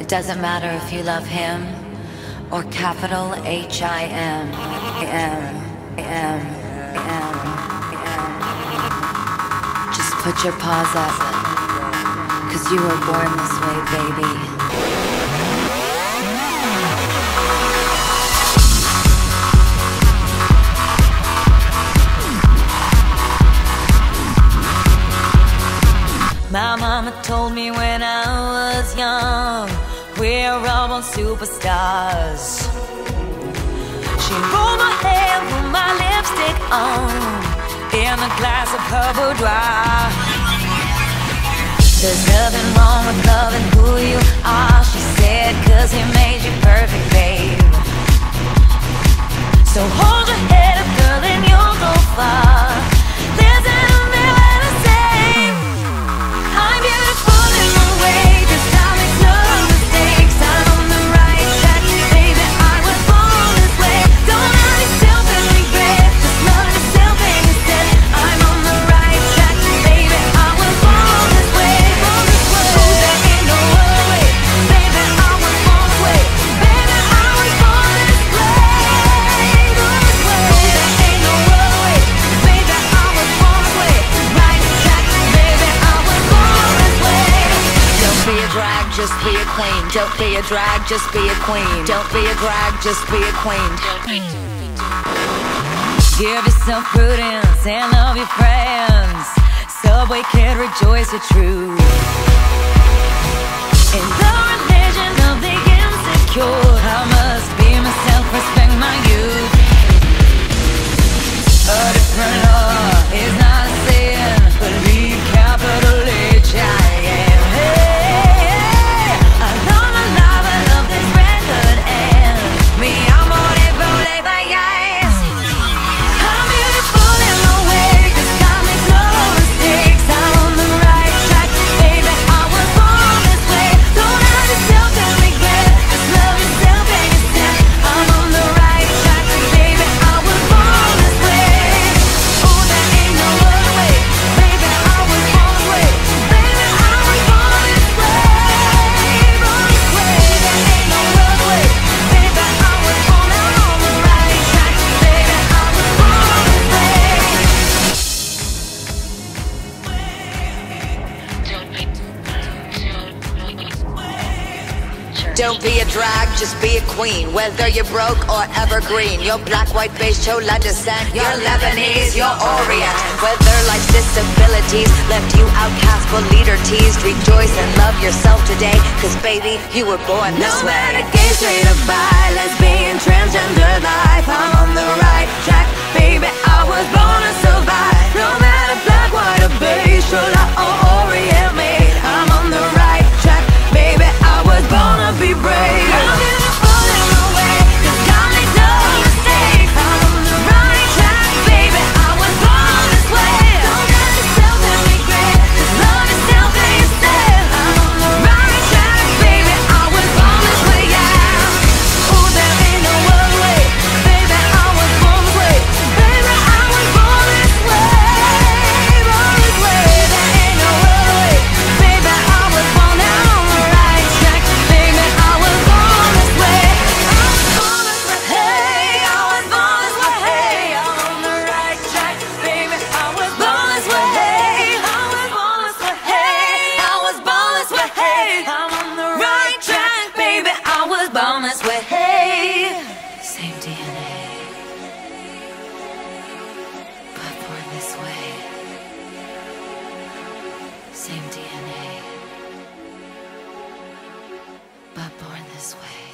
It doesn't matter if you love him or capital H-I-M. Just put your paws up, 'cause you were born this way, baby. My mama told me when I was young, we're all born superstars. She rolled my hair, put my lipstick on, in a glass of her boudoir. There's nothing wrong with loving who you are, she said, 'cause he made you perfect, babe. So hold your head up, girl, and you'll go far. Listen to me when I say, I'm beautiful in my way, 'cause I make no mistakes. I'm on the right track, baby, I was born this way. Don't let yourself in regret, just love yourself instead. I'm on the right track, baby, I was born this way. Born this way, oh, there ain't no other way. Baby, I was born this way. Baby, I was born this way. Born this way, oh, there ain't no other way. Baby, I was born this way. Right track, baby, I was born. Don't be a drag, just be a queen. Don't be a drag, just be a queen. Don't be a drag, just be a queen. Give yourself prudence and love your friends, so we can rejoice the truth. In the religion of the insecure, I must be myself, respect my youth. A different law is not a sin, believe capital H-I-M. Don't be a drag, just be a queen. Whether you're broke or evergreen, you're black, white, beige, chola descent, you're Lebanese, you're Orient. Whether life's disabilities left you outcast but leader teased, rejoice and love yourself today, 'cause baby, you were born this way. No matter gay, straight or bi, lesbian, transgender life, I'm on the right track, baby, I was born to survive. No matter black, white or beige, chola or Orient, mate, I'm on the right track, baby, I was born to be brave. Same DNA, but born this way.